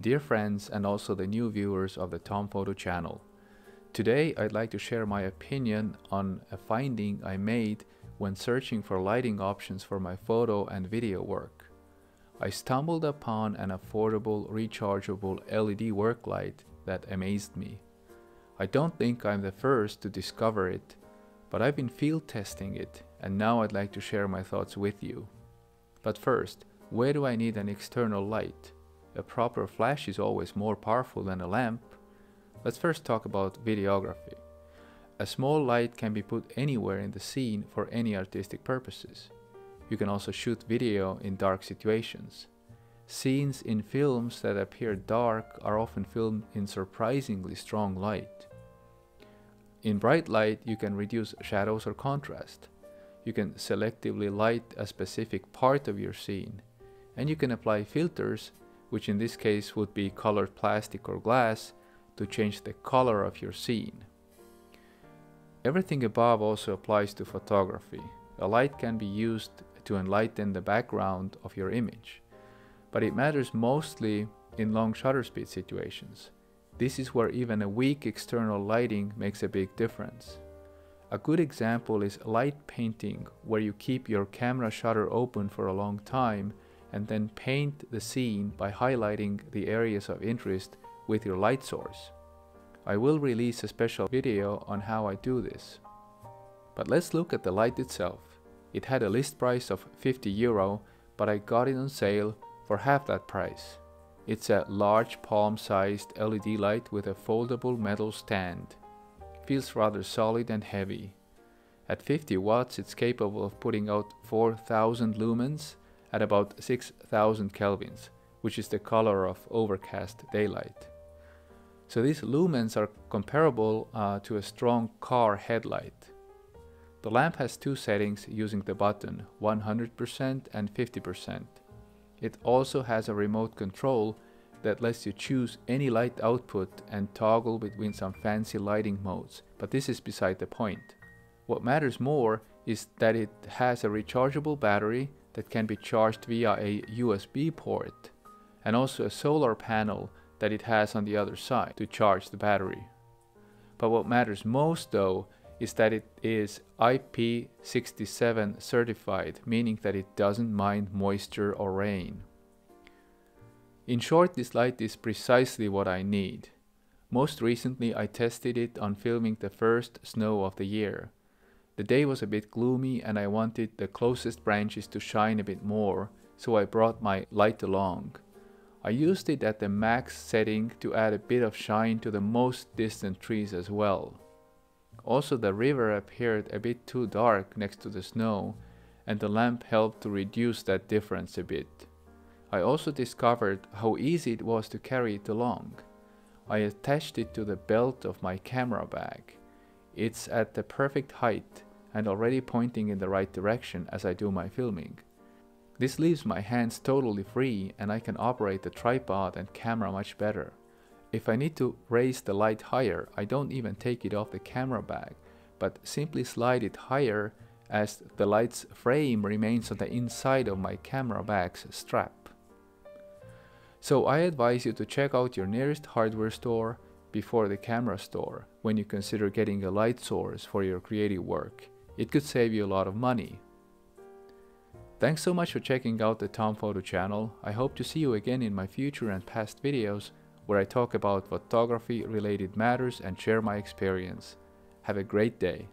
Dear friends, and also the new viewers of the Tom Photo channel. Today I'd like to share my opinion on a finding I made when searching for lighting options for my photo and video work. I stumbled upon an affordable rechargeable LED work light that amazed me. I don't think I'm the first to discover it, but I've been field testing it, and now I'd like to share my thoughts with you. But first, where do I need an external light? A proper flash is always more powerful than a lamp. Let's first talk about videography. A small light can be put anywhere in the scene for any artistic purposes. You can also shoot video in dark situations. Scenes in films that appear dark are often filmed in surprisingly strong light. In bright light, you can reduce shadows or contrast. You can selectively light a specific part of your scene, and you can apply filters, which in this case would be colored plastic or glass, to change the color of your scene. Everything above also applies to photography. A light can be used to enlighten the background of your image, but it matters mostly in long shutter speed situations. This is where even a weak external lighting makes a big difference. A good example is light painting, where you keep your camera shutter open for a long time and then paint the scene by highlighting the areas of interest with your light source. I will release a special video on how I do this. But let's look at the light itself. It had a list price of 50 euro, but I got it on sale for half that price. It's a large palm-sized LED light with a foldable metal stand. Feels rather solid and heavy. At 50 watts, it's capable of putting out 4,000 lumens at about 6,000 kelvins, which is the color of overcast daylight. So these lumens are comparable to a strong car headlight. The lamp has two settings using the button, 100% and 50%. It also has a remote control that lets you choose any light output and toggle between some fancy lighting modes, but this is beside the point. What matters more is that it has a rechargeable battery that can be charged via a USB port, and also a solar panel that it has on the other side to charge the battery. But what matters most though is that it is IP67 certified, meaning that it doesn't mind moisture or rain. In short, this light is precisely what I need. Most recently, I tested it on filming the first snow of the year. The day was a bit gloomy and I wanted the closest branches to shine a bit more, so I brought my light along. I used it at the max setting to add a bit of shine to the most distant trees as well. Also, the river appeared a bit too dark next to the snow, and the lamp helped to reduce that difference a bit. I also discovered how easy it was to carry it along. I attached it to the belt of my camera bag. It's at the perfect height and already pointing in the right direction as I do my filming. This leaves my hands totally free, and I can operate the tripod and camera much better. If I need to raise the light higher, I don't even take it off the camera bag, but simply slide it higher as the light's frame remains on the inside of my camera bag's strap. So I advise you to check out your nearest hardware store before the camera store when you consider getting a light source for your creative work. It could save you a lot of money. Thanks so much for checking out the Tom Photo channel. I hope to see you again in my future and past videos, where I talk about photography related matters and share my experience. Have a great day.